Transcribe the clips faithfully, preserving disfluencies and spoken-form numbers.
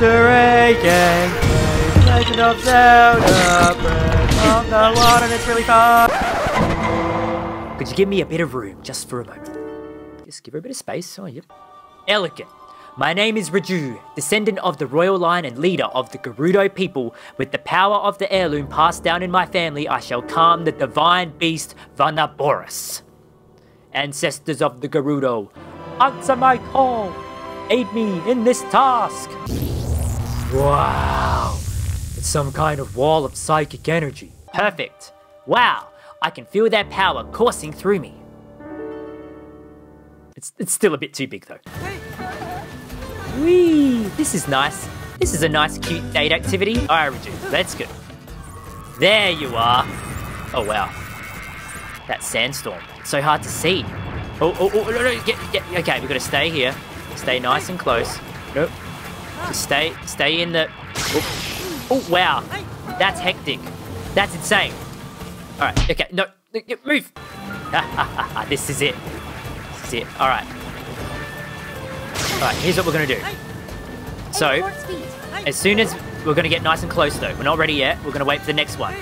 Master A K, plays Legend of Zelda, Breath of the Wild, and it's really fun. Could you give me a bit of room, just for a moment? Just give her a bit of space. Oh, yep. Elegant. My name is Riju, descendant of the royal line and leader of the Gerudo people. With the power of the heirloom passed down in my family, I shall calm the Divine Beast Vah Naboris. Ancestors of the Gerudo, answer my call! Aid me in this task! Wow! It's some kind of wall of psychic energy. Perfect! Wow! I can feel that power coursing through me. It's, it's still a bit too big though. Whee! This is nice. This is a nice, cute date activity. Alright, Riju, let's go. There you are. Oh, wow. That sandstorm. It's so hard to see. Oh, oh, oh, no, no, get, get. Okay, we've got to stay here. Stay nice and close. Nope. Just stay, stay in the... Oh, oh wow. That's hectic. That's insane. Alright, okay, no, move. This is it. This is it, alright. Alright, here's what we're going to do. So, as soon as we're going to get nice and close though, we're not ready yet, we're going to wait for the next one.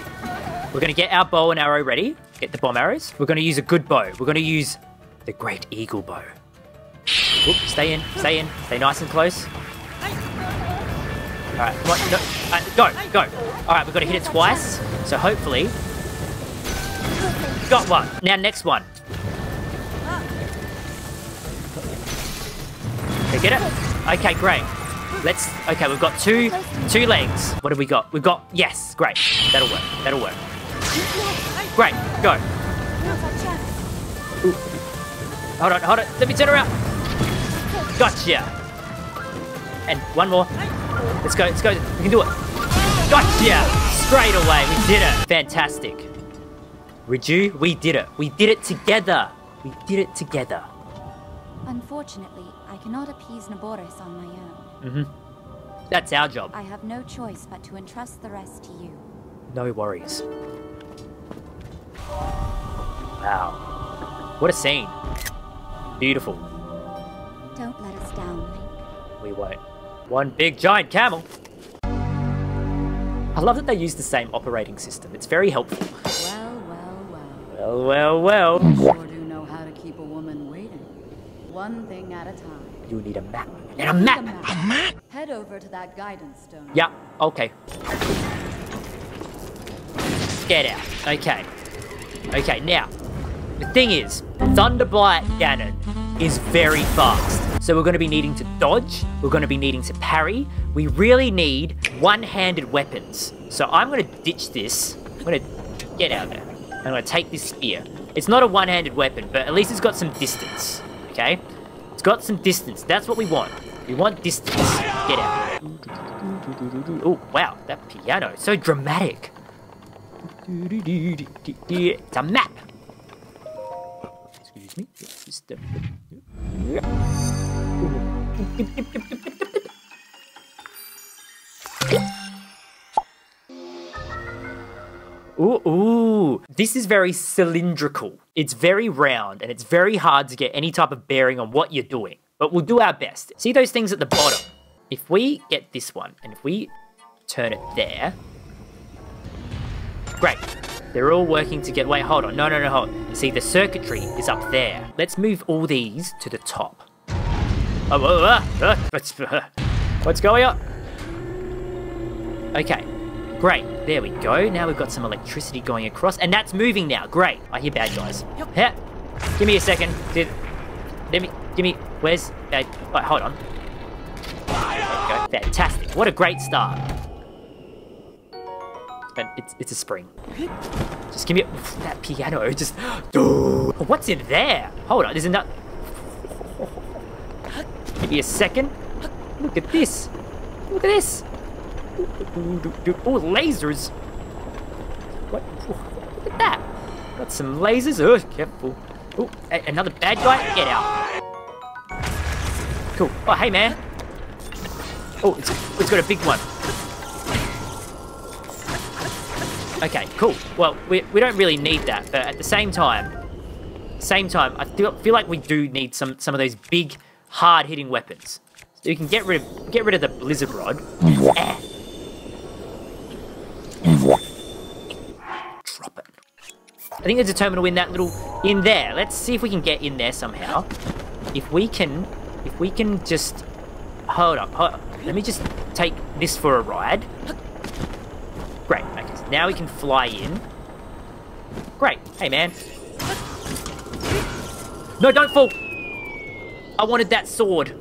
We're going to get our bow and arrow ready, get the bomb arrows. We're going to use a good bow. We're going to use the Great Eagle bow. Oop, stay in, stay in, stay nice and close. Alright, come on, no, uh, go, go. Alright, we've got to hit it twice, so hopefully... Got one. Now next one. Get it? Okay, great. Let's, okay, we've got two, two legs. What have we got? We've got, yes, great. That'll work, that'll work. Great, go. Ooh. Hold on, hold on, let me turn around. Gotcha. And one more. Let's go, let's go, we can do it. Gotcha, straight away, we did it. Fantastic. Riju, we did it. We did it together. We did it together. Unfortunately, I cannot appease Naboris on my own. Mm-hmm. That's our job. I have no choice but to entrust the rest to you. No worries. Wow. What a scene. Beautiful. Don't let us down, Link. We won't. One big giant camel. I love that they use the same operating system. It's very helpful. Well, well, well. Well, well, well. You sure do know how to keep a woman waiting. One thing at a time. You need a map. And a map. a map. A map. Head over to that guidance stone. Yeah. Okay. Get out. Okay. Okay. Now, the thing is, Thunderblight Ganon is very fast. So we're going to be needing to dodge. We're going to be needing to parry. We really need one-handed weapons. So I'm going to ditch this. I'm going to get out of there. I'm going to take this spear. It's not a one-handed weapon, but at least it's got some distance. Okay? It's got some distance. That's what we want. We want distance. Get out. Oh, wow. That piano is so dramatic. It's a map. Excuse me. Just a... Ooh, ooh, this is very cylindrical. It's very round and it's very hard to get any type of bearing on what you're doing, but we'll do our best. See those things at the bottom? If we get this one and if we turn it there, great. They're all working together. Wait, hold on. No, no, no, hold on. See, the circuitry is up there. Let's move all these to the top. Oh, uh, uh, uh, what's going on? Okay. Great, there we go. Now we've got some electricity going across and that's moving now, great. I hear bad guys. Yep. Give me a second. Did, let me, give me, where's bad, oh, hold on. There we go, fantastic. What a great start. And it's, it's a spring. Just give me, oof, that piano, just, dude. What's in there? Hold on, there's another. Give me a second. Look at this, look at this. Oh, lasers! What? Look at that! Got some lasers. Oh, careful. Oh, another bad guy. Get out. Cool. Oh, hey, man. Oh, it's, it's got a big one. Okay, cool. Well, we, we don't really need that, but at the same time, same time, I feel, feel like we do need some, some of those big, hard-hitting weapons. So you can get rid of, get rid of the Blizzard Rod. Drop it. I think there's a terminal in that little... in there. Let's see if we can get in there somehow. If we can... If we can just... Hold up, hold up. Let me just take this for a ride. Great. Okay, so now we can fly in. Great. Hey, man. No, don't fall! I wanted that sword.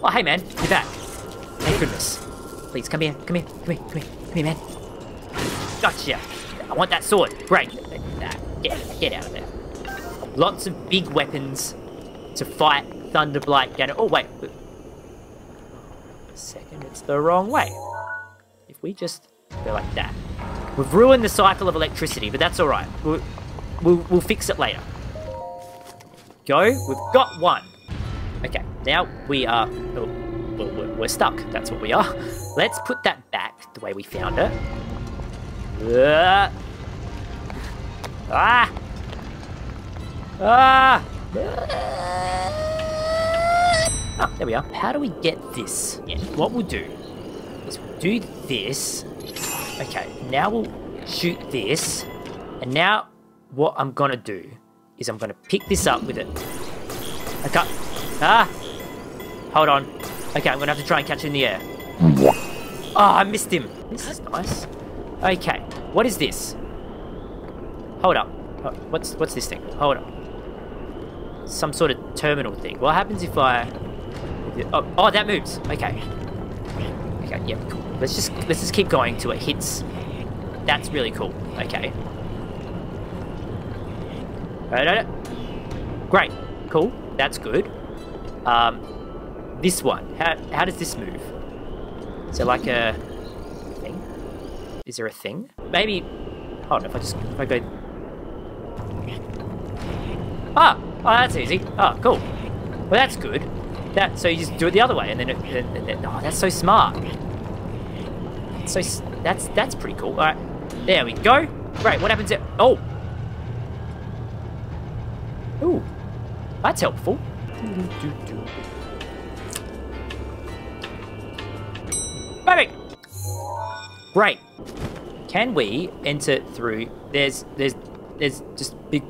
Oh, hey, man. You're back. Thank goodness. Please, come here. Come here. Come here. Come here. Come here, man. Gotcha. I want that sword. Great. Nah, get, get out of there. Lots of big weapons to fight Thunderblight Ganon. Oh, wait. A second. It's the wrong way. If we just go like that. We've ruined the cycle of electricity, but that's all right. We'll, we'll, we'll fix it later. Go. We've got one. Okay, now we are... Oh, we're stuck. That's what we are. Let's put that back the way we found it. Uh, ah! Ah! Oh, there we are. How do we get this? Yeah, what we'll do is we'll do this. Okay, now we'll shoot this. And now what I'm going to do is I'm going to pick this up with it. I can't... Ah! Hold on. Okay, I'm gonna have to try and catch it in the air. Oh, I missed him. This is nice. Okay, what is this? Hold up. Oh, what's what's this thing? Hold up. Some sort of terminal thing. What happens if I... Oh, oh that moves. Okay. Okay, yeah, cool. Let's just, let's just keep going till it hits. That's really cool. Okay. Great. Cool. That's good. Um, this one. How, how does this move? Is there like a thing? Is there a thing? Maybe... Hold on, if I just... If I go... Ah! Oh, that's easy. Oh, cool. Well, that's good. That So you just do it the other way, and then... It, and, and, and, oh, that's so smart. So that's that's pretty cool. Alright. There we go. Great, what happens if... Oh! Ooh. That's helpful. Perfect. Great. Can we enter through? There's, there's, there's just big.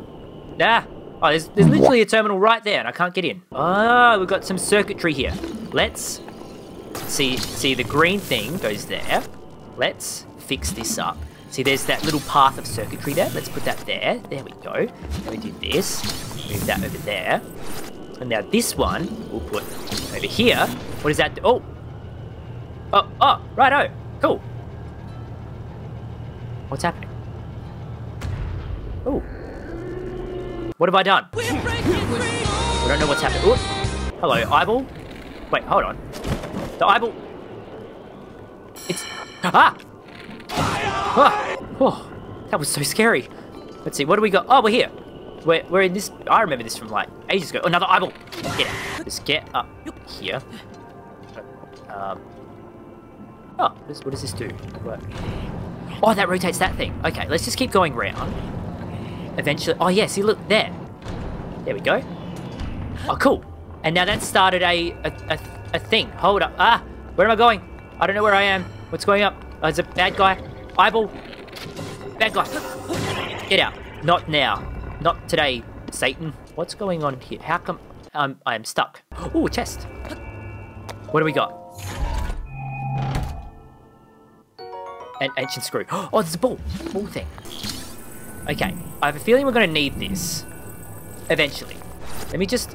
Ah. Oh, there's, there's literally a terminal right there, and I can't get in. Oh, we've got some circuitry here. Let's see. See, the green thing goes there. Let's fix this up. See, there's that little path of circuitry there. Let's put that there. There we go. Now we do this. Move that over there. And now this one, we'll put over here. What does that do? Oh! Oh, oh, righto. Cool. What's happening? Oh. What have I done? We're I don't know what's happening. Ooh. Hello, eyeball. Wait, hold on. The eyeball. It's... Ah! Oh. Oh, that was so scary. Let's see, what do we got? Oh, we're here. We're, we're in this... I remember this from, like, ages ago. Oh, another eyeball. Get out. Let's get up here. Um, oh, what, is, what does this do? Work. Oh, that rotates that thing. Okay, let's just keep going round. Eventually... Oh, yeah, see, look, there. There we go. Oh, cool. And now that started a, a, a, a thing. Hold up. Ah, where am I going? I don't know where I am. What's going up? Oh, it's a bad guy. Eyeball. Bad guy. Get out. Not now. Not today, Satan. What's going on here? How come um, I am stuck? Ooh, chest. What do we got? An ancient screw. Oh, there's a ball. Ball thing. Okay. I have a feeling we're going to need this. Eventually. Let me just...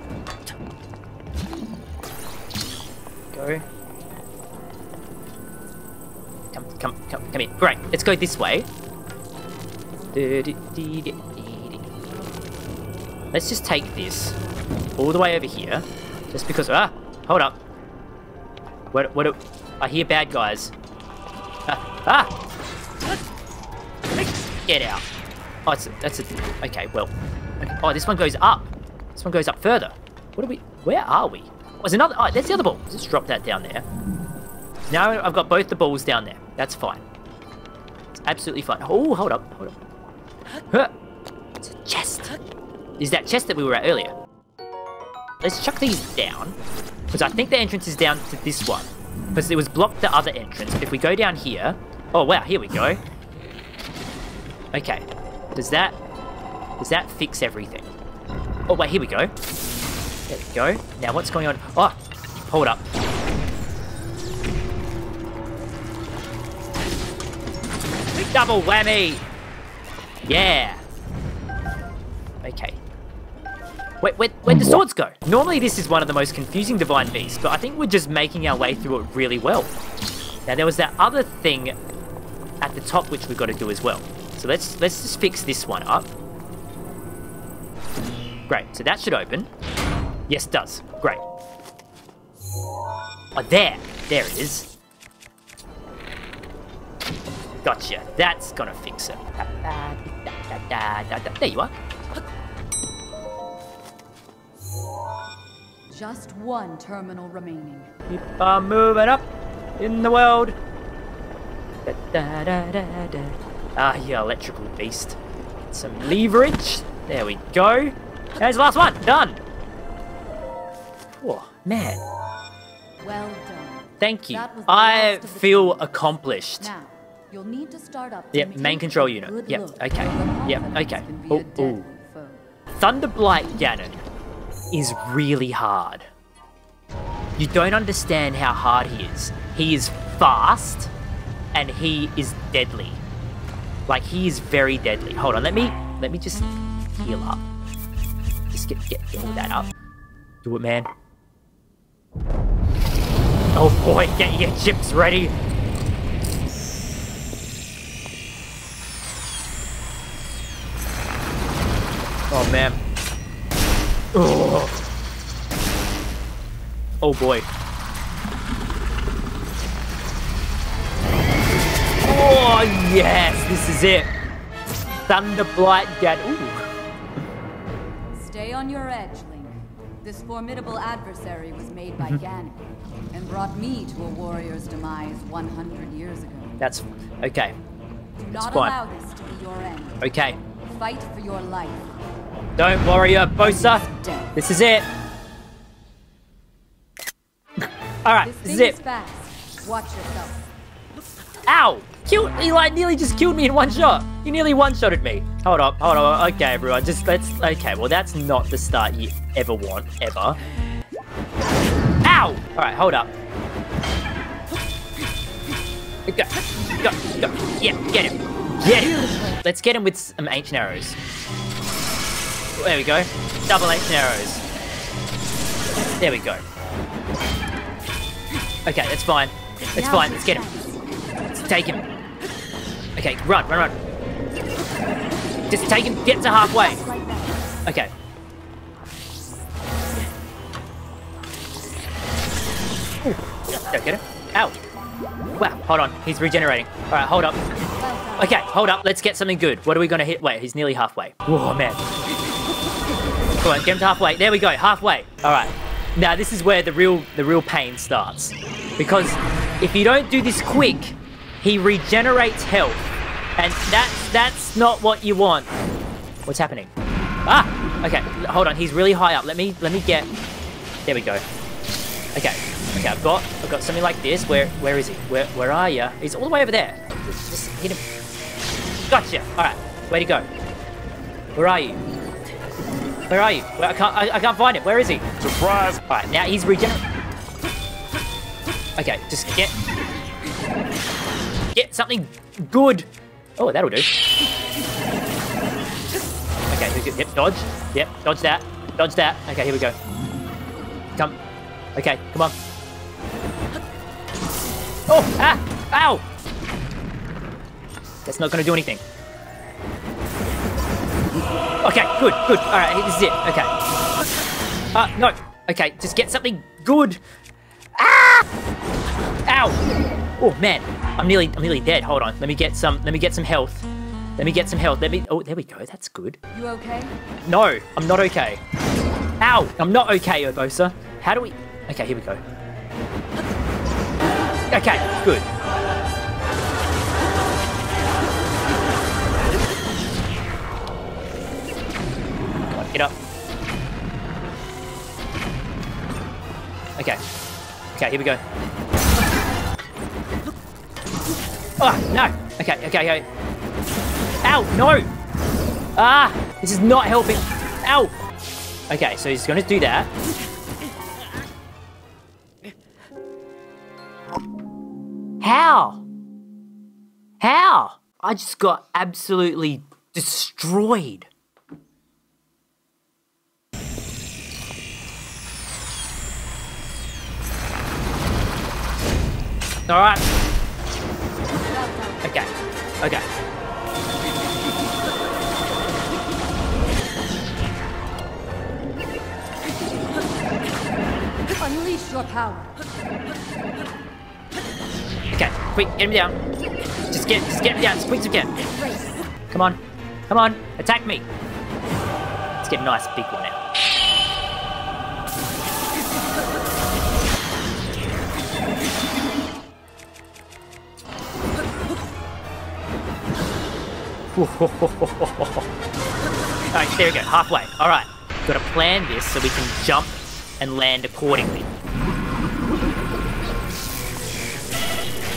Go. Come, come, come, come here. Great. Let's go this way. Let's just take this all the way over here, just because. Ah, hold up. What? What? I hear bad guys. Ah! ah. Get out. Oh, it's a, that's a. Okay, well. Okay. Oh, this one goes up. This one goes up further. What are we? Where are we? Oh, there's another. Oh, there's the other ball. Let's just drop that down there. Now I've got both the balls down there. That's fine. It's absolutely fine. Oh, hold up. Hold up. Huh. It's a chest. Is that chest that we were at earlier. Let's chuck these down. Because I think the entrance is down to this one. Because it was blocked the other entrance. If we go down here... Oh, wow, here we go. Okay. Does that... Does that fix everything? Oh, wait, here we go. There we go. Now, what's going on? Oh, hold up. Double whammy! Yeah! Okay. Wait, where, where'd the swords go? Normally this is one of the most confusing Divine Beasts, but I think we're just making our way through it really well. Now there was that other thing at the top which we've got to do as well. So let's let's just fix this one up. Great, so that should open. Yes, it does. Great. Oh, there! There it is. Gotcha. That's gonna fix it. There you are. Just one terminal remaining. Keep on moving up in the world. Ah, you electrical beast. Some leverage. There we go. There's the last one. Done. Oh, man. Well done. Thank you. I feel accomplished. Now. You'll need to start up. Yep, main control unit. Yep, okay. Yep, okay. Oh, oh. Thunderblight Ganon is really hard. You don't understand how hard he is. He is fast and he is deadly. Like he is very deadly. Hold on, let me let me just heal up. Just get get all that up. Do it, man. Oh boy, get your chips ready. Oh, man. Ugh. Oh, boy. Oh, yes. This is it. Thunderblight Ganon. Stay on your edge, Link. This formidable adversary was made by Ganon and brought me to a warrior's demise one hundred years ago. That's... Okay. Do not allow this to be your end. Okay. Fight for your life. Don't worry, Urbosa. This is it. Alright, this, this is it. Is fast. Watch yourself. Ow! Killed, he like nearly just killed me in one shot. He nearly one-shotted me. Hold up, hold on. Okay, everyone, just let's... Okay, well, that's not the start you ever want, ever. Ow! Alright, hold up. Go, go, go. Yeah, get him. Get him. Let's get him with some ancient arrows. There we go. Double ancient arrows. There we go. Okay, that's fine. That's fine. Let's get him. Let's take him. Okay, run, run, run. Just take him. Get to halfway. Okay. Don't get him. Ow. Wow, hold on. He's regenerating. All right, hold up. Okay, hold up. Let's get something good. What are we going to hit? Wait, he's nearly halfway. Oh, man. Come on, get him to halfway. There we go, halfway. All right. Now this is where the real the real pain starts, because if you don't do this quick, he regenerates health, and that's that's not what you want. What's happening? Ah, okay. Hold on, he's really high up. Let me let me get. There we go. Okay, okay. I've got I've got something like this. Where where is he? Where where are you? He's all the way over there. Just, just hit him. Gotcha. All right. Way to go. Where are you? Where are you? I can't, I, I can't find him. Where is he? Surprise! All right, now he's regenerating. Okay, just get... Get something good. Oh, that'll do. Okay, yep, dodge. Yep, dodge that. Dodge that. Okay, here we go. Come. Okay, come on. Oh, ah! Ow! That's not gonna do anything. Okay, good, good. All right, this is it. Okay. Uh, no. Okay, just get something good. Ah! Ow! Oh man, I'm nearly, I'm nearly dead. Hold on. Let me get some. Let me get some health. Let me get some health. Let me. Oh, there we go. That's good. You okay? No, I'm not okay. Ow! I'm not okay, Urbosa. How do we? Okay, here we go. Okay, good. Okay. Okay, here we go. Oh, no! Okay, okay, okay. Ow, no! Ah! This is not helping. Ow! Okay, so he's going to do that. How? How? I just got absolutely destroyed. All right. Okay. Okay. Unleash your power. Okay. Quick, get him down. Just get, just get him down. As quick as you can. Come on. Come on. Attack me. Let's get a nice big one out. Alright, there we go, halfway. Alright, gotta plan this so we can jump and land accordingly.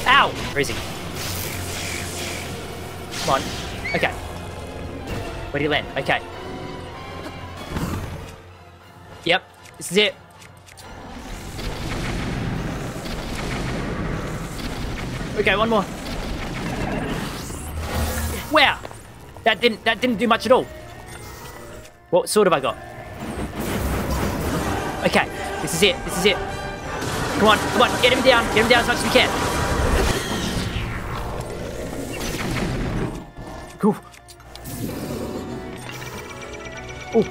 Ow! Where is he? Come on. Okay. Where did he land? Okay. Yep, this is it. Okay, one more. Wow! That didn't that didn't do much at all. What sword have I got? Okay, this is it, this is it. Come on, come on, get him down, get him down as much as we can. Cool. Oh.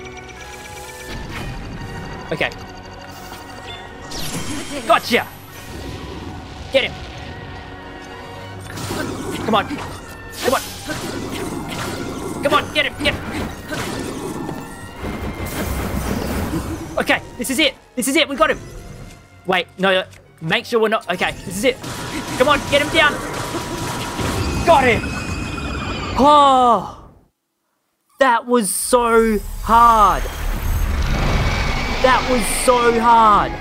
Okay. Gotcha! Get him! Come on. Come on! Come on, get him, get him! Okay, this is it, this is it, we got him! Wait, no, make sure we're not, okay, this is it. Come on, get him down! Got him! Oh! That was so hard! That was so hard!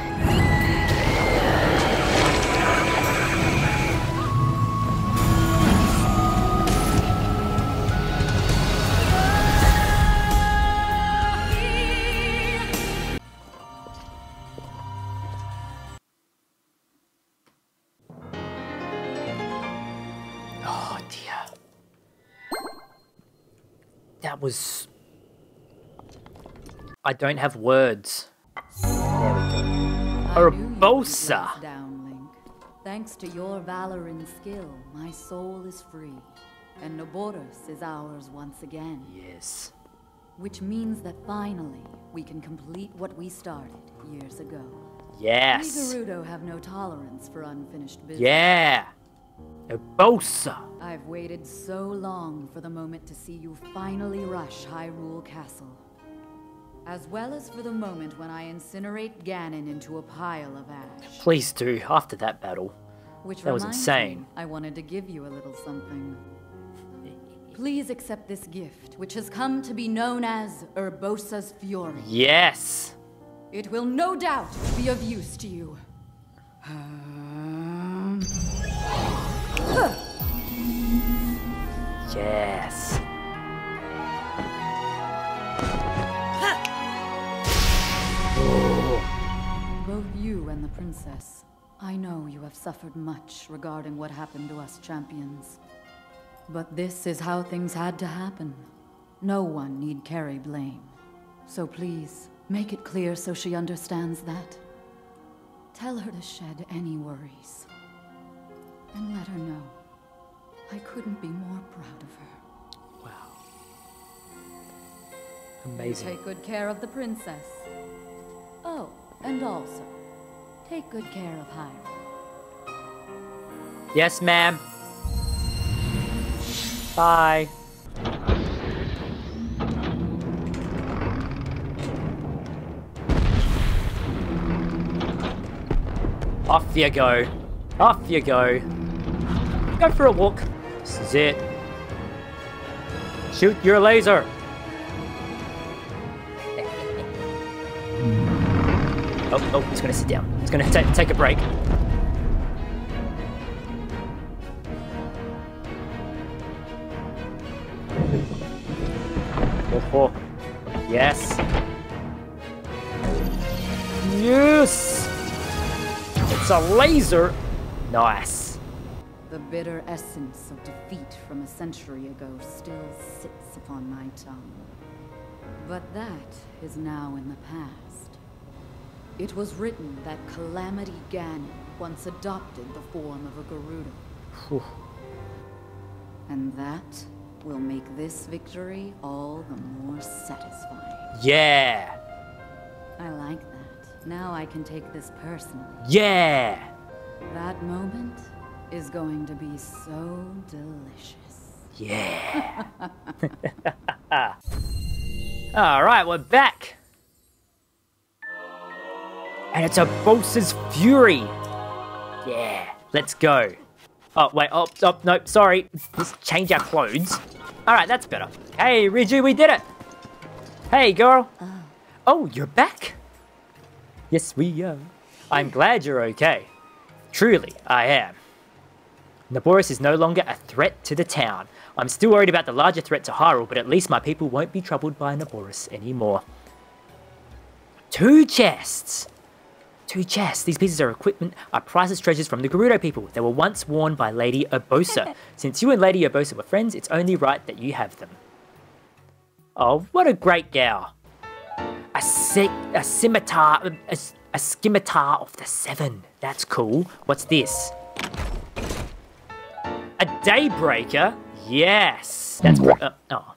Was I don't have words. Urbosa. Thanks to your valor and skill, my soul is free, and Naboris is ours once again. Yes. Which means that finally we can complete what we started years ago. Yes. We Gerudo have no tolerance for unfinished business. Yeah. Urbosa. I've waited so long for the moment to see you finally rush Hyrule Castle. As well as for the moment when I incinerate Ganon into a pile of ash. Please do, after that battle. Which that was insane. Me, I wanted to give you a little something. Please accept this gift, which has come to be known as Urbosa's Fury. Yes! It will no doubt be of use to you. Um... Yes. Both you and the princess, I know you have suffered much regarding what happened to us champions. But this is how things had to happen. No one need carry blame. So please, make it clear so she understands that. Tell her to shed any worries. And let her know. I couldn't be more proud of her. Wow. Amazing. You take good care of the princess. Oh, and also, take good care of Hyrule. Yes, ma'am. Bye. Off you go. Off you go. Go for a walk. This is it. Shoot your laser. Oh, oh, he's going to sit down. He's going to take a break. Go for. Yes. Yes! It's a laser. Nice. The bitter essence of defeat from a century ago still sits upon my tongue. But that is now in the past. It was written that Calamity Ganon once adopted the form of a Gerudo. Whew. And that will make this victory all the more satisfying. Yeah! I like that. Now I can take this personally. Yeah! That moment is going to be so delicious. Yeah! All right, we're back. And it's Urbosa's Fury. Yeah, let's go. Oh, wait, oh, oh, nope, sorry. Let's change our clothes. All right, that's better. Hey, Riju, we did it. Hey, girl. Oh, oh you're back? Yes, we are. I'm glad you're okay. Truly, I am. Naboris is no longer a threat to the town. I'm still worried about the larger threat to Hyrule, but at least my people won't be troubled by Naboris anymore. Two chests! Two chests. These pieces of equipment are priceless treasures from the Gerudo people. They were once worn by Lady Urbosa. Since you and Lady Urbosa were friends, it's only right that you have them. Oh, what a great gal. A, si a scimitar, a, a scimitar of the seven. That's cool. What's this? A Daybreaker? Yes! That's... Uh, oh.